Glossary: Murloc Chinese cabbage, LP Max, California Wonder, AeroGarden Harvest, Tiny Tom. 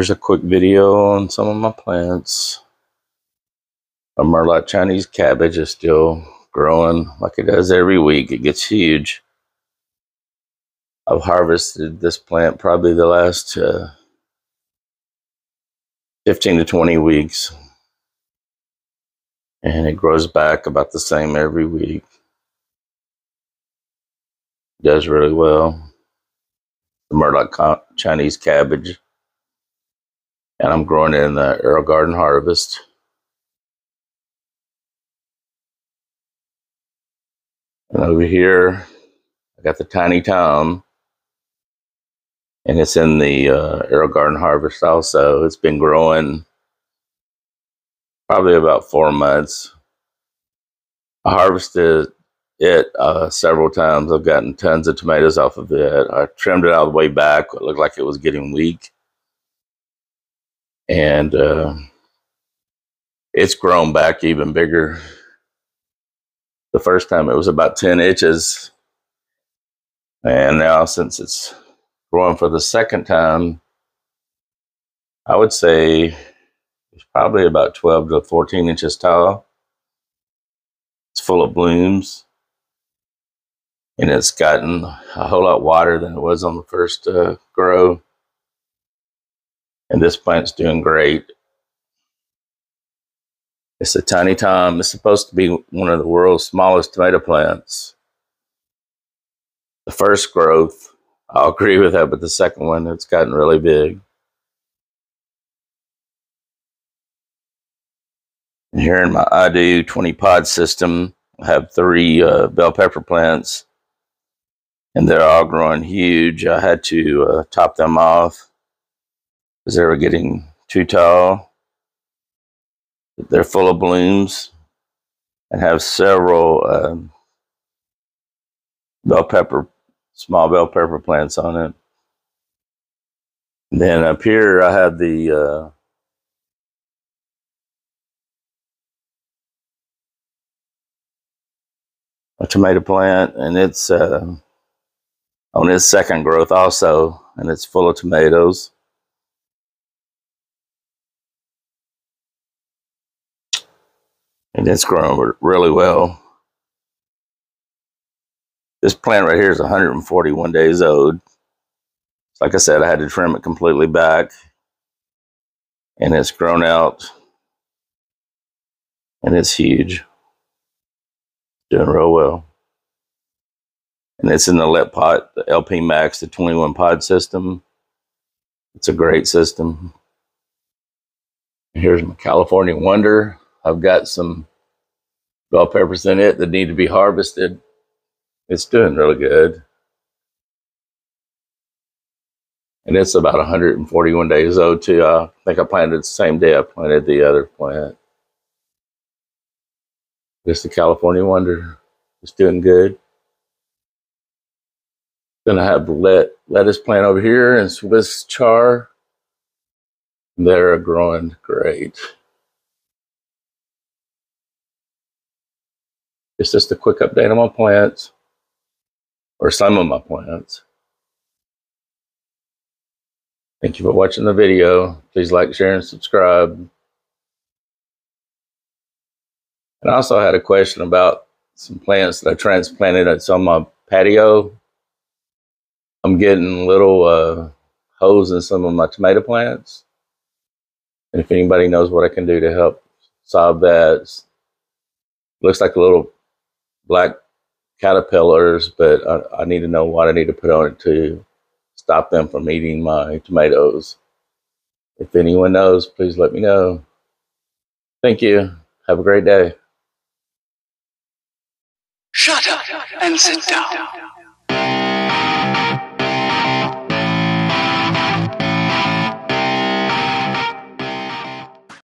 There's a quick video on some of my plants. A Murloc Chinese cabbage is still growing like it does every week. It gets huge. I've harvested this plant probably the last 15 to 20 weeks. And it grows back about the same every week. It does really well. The Murloc Chinese cabbage. And I'm growing it in the AeroGarden Harvest. And over here, I got the Tiny Tom. And it's in the AeroGarden Harvest also. It's been growing probably about 4 months. I harvested it several times. I've gotten tons of tomatoes off of it. I trimmed it all the way back. It looked like it was getting weak. And it's grown back even bigger. The first time it was about 10 inches. And now since it's growing for the second time, I would say it's probably about 12 to 14 inches tall. It's full of blooms. And it's gotten a whole lot wider than it was on the first grow. And this plant's doing great. It's a Tiny Tom. It's supposed to be one of the world's smallest tomato plants. The first growth, I'll agree with that, but the second one, it's gotten really big. And here in my IDU 20 pod system, I have 3 bell pepper plants, and they're all growing huge. I had to top them off. Because they were getting too tall. They're full of blooms and have several bell pepper, small bell pepper plants on it. And then up here I have the a tomato plant, and it's on its second growth also, and it's full of tomatoes. And it's growing really well. This plant right here is 141 days old. Like I said, I had to trim it completely back. And it's grown out. And it's huge. Doing real well. And it's in the LP pot, the LP Max, the 21 pod system. It's a great system. Here's my California Wonder. I've got some bell peppers in it that need to be harvested. It's doing really good. And it's about 141 days old too. I think I planted the same day I planted the other plant. This is the California Wonder. It's doing good. Then I have the lettuce plant over here and Swiss chard. They're growing great. It's just a quick update on my plants, or some of my plants. Thank you for watching the video. Please like, share, and subscribe. And I also had a question about some plants that I transplanted. It's on my patio. I'm getting little holes in some of my tomato plants. And if anybody knows what I can do to help solve that, it looks like a little black caterpillars, but I need to know what I need to put on it to stop them from eating my tomatoes. If anyone knows, please let me know. Thank you. Have a great day. Shut up and sit down.